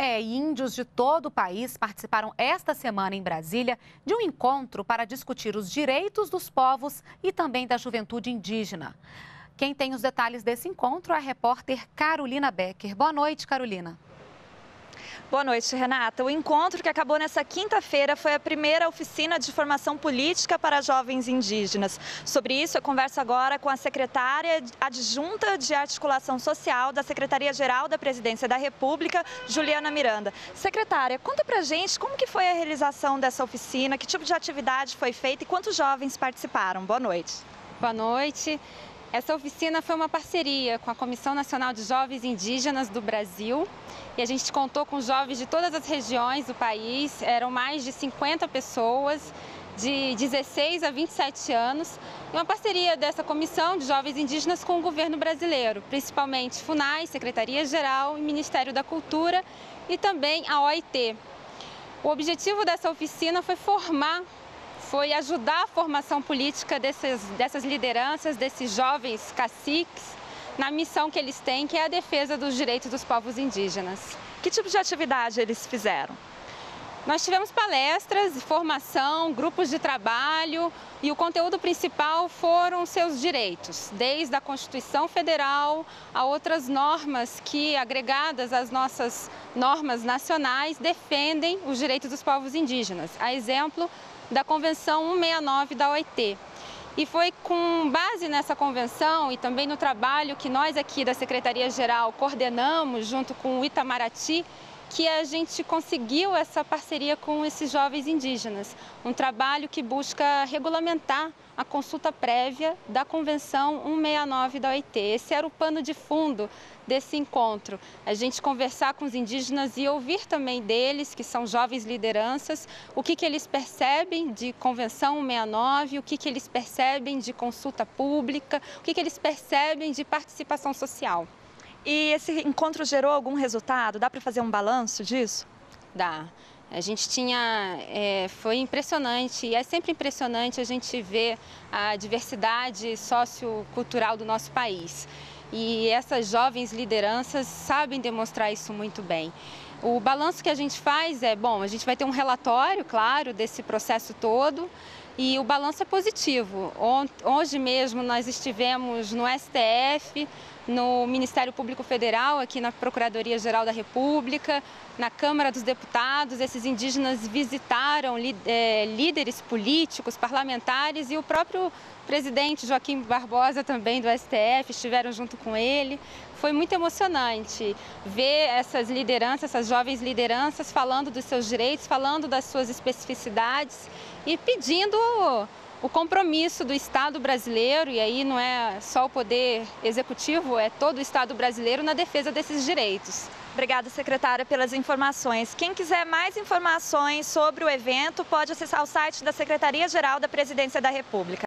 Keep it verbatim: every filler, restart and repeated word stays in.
É, e índios de todo o país participaram esta semana em Brasília de um encontro para discutir os direitos dos povos e também da juventude indígena. Quem tem os detalhes desse encontro é a repórter Carolina Becker. Boa noite, Carolina. Boa noite, Renata. O encontro que acabou nessa quinta-feira foi a primeira oficina de formação política para jovens indígenas. Sobre isso, eu converso agora com a secretária adjunta de articulação social da Secretaria-Geral da Presidência da República, Juliana Miranda. Secretária, conta pra gente como que foi a realização dessa oficina, que tipo de atividade foi feita e quantos jovens participaram. Boa noite. Boa noite. Essa oficina foi uma parceria com a Comissão Nacional de Jovens Indígenas do Brasil e a gente contou com jovens de todas as regiões do país, eram mais de cinquenta pessoas, de dezesseis a vinte e sete anos, e uma parceria dessa Comissão de Jovens Indígenas com o governo brasileiro, principalmente FUNAI, Secretaria-Geral e Ministério da Cultura e também a O I T. O objetivo dessa oficina foi formar foi ajudar a formação política dessas, dessas lideranças, desses jovens caciques, na missão que eles têm, que é a defesa dos direitos dos povos indígenas. Que tipo de atividade eles fizeram? Nós tivemos palestras, formação, grupos de trabalho e o conteúdo principal foram seus direitos, desde a Constituição Federal a outras normas que, agregadas às nossas normas nacionais, defendem os direitos dos povos indígenas. A exemplo da Convenção cento e sessenta e nove da O I T. E foi com base nessa convenção e também no trabalho que nós aqui da Secretaria-Geral coordenamos junto com o Itamaraty, que a gente conseguiu essa parceria com esses jovens indígenas. Um trabalho que busca regulamentar a consulta prévia da Convenção cento e sessenta e nove da O I T. Esse era o pano de fundo desse encontro. A gente conversar com os indígenas e ouvir também deles, que são jovens lideranças, o que, que eles percebem de Convenção cento e sessenta e nove, o que, que eles percebem de consulta pública, o que, que eles percebem de participação social. E esse encontro gerou algum resultado? Dá para fazer um balanço disso? Dá. A gente tinha... É, foi impressionante, e é sempre impressionante a gente ver a diversidade sociocultural do nosso país. E essas jovens lideranças sabem demonstrar isso muito bem. O balanço que a gente faz é, bom, a gente vai ter um relatório, claro, desse processo todo, e o balanço é positivo. Hoje mesmo nós estivemos no S T F, no Ministério Público Federal, aqui na Procuradoria Geral da República, na Câmara dos Deputados. Esses indígenas visitaram líderes políticos, parlamentares e o próprio presidente Joaquim Barbosa também do S T F, estiveram junto com ele. Foi muito emocionante ver essas lideranças, essas jovens lideranças falando dos seus direitos, falando das suas especificidades e pedindo o compromisso do Estado brasileiro, e aí não é só o poder executivo, é todo o Estado brasileiro na defesa desses direitos. Obrigada, secretária, pelas informações. Quem quiser mais informações sobre o evento pode acessar o site da Secretaria-Geral da Presidência da República.